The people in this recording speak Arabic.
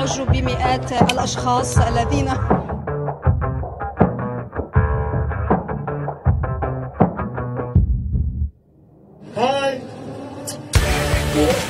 يعج بمئات الأشخاص الذين